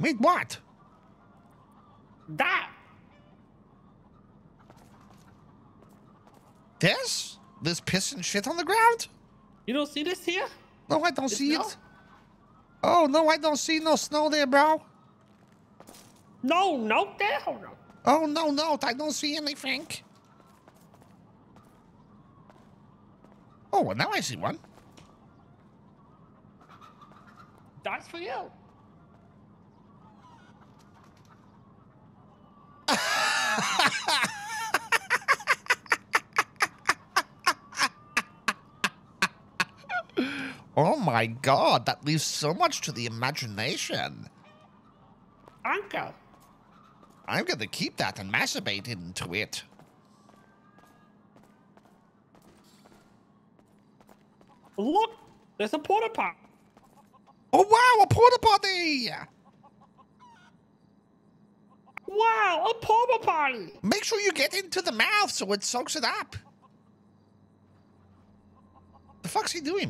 With what? That. This? This piss and shit on the ground? You don't see this here? No, I don't see it. Oh, no, I don't see no snow there, bro. No, no, there. Hold on. Oh, no, no, I don't see anything. Oh, well, now I see one. That's for you. Oh my God, that leaves so much to the imagination. Uncle. I'm gonna keep that and masturbate into it. Look, there's a porta potty. Oh wow, a porta potty! Wow, a porta potty! Make sure you get into the mouth so it soaks it up. The fuck's he doing?